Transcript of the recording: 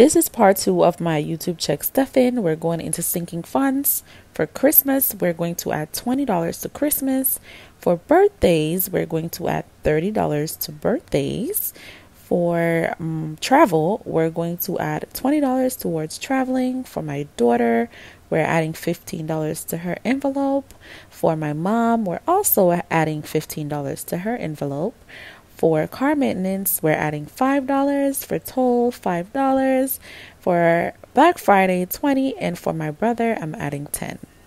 This is part 2 of my YouTube check stuff-in. We're going into sinking funds. For Christmas, we're going to add $20 to Christmas. For birthdays, we're going to add $30 to birthdays. For travel, we're going to add $20 towards traveling. For my daughter, we're adding $15 to her envelope. For my mom, we're also adding $15 to her envelope. For car maintenance, we're adding $5. For toll, $5. For Black Friday, $20. And for my brother, I'm adding $10.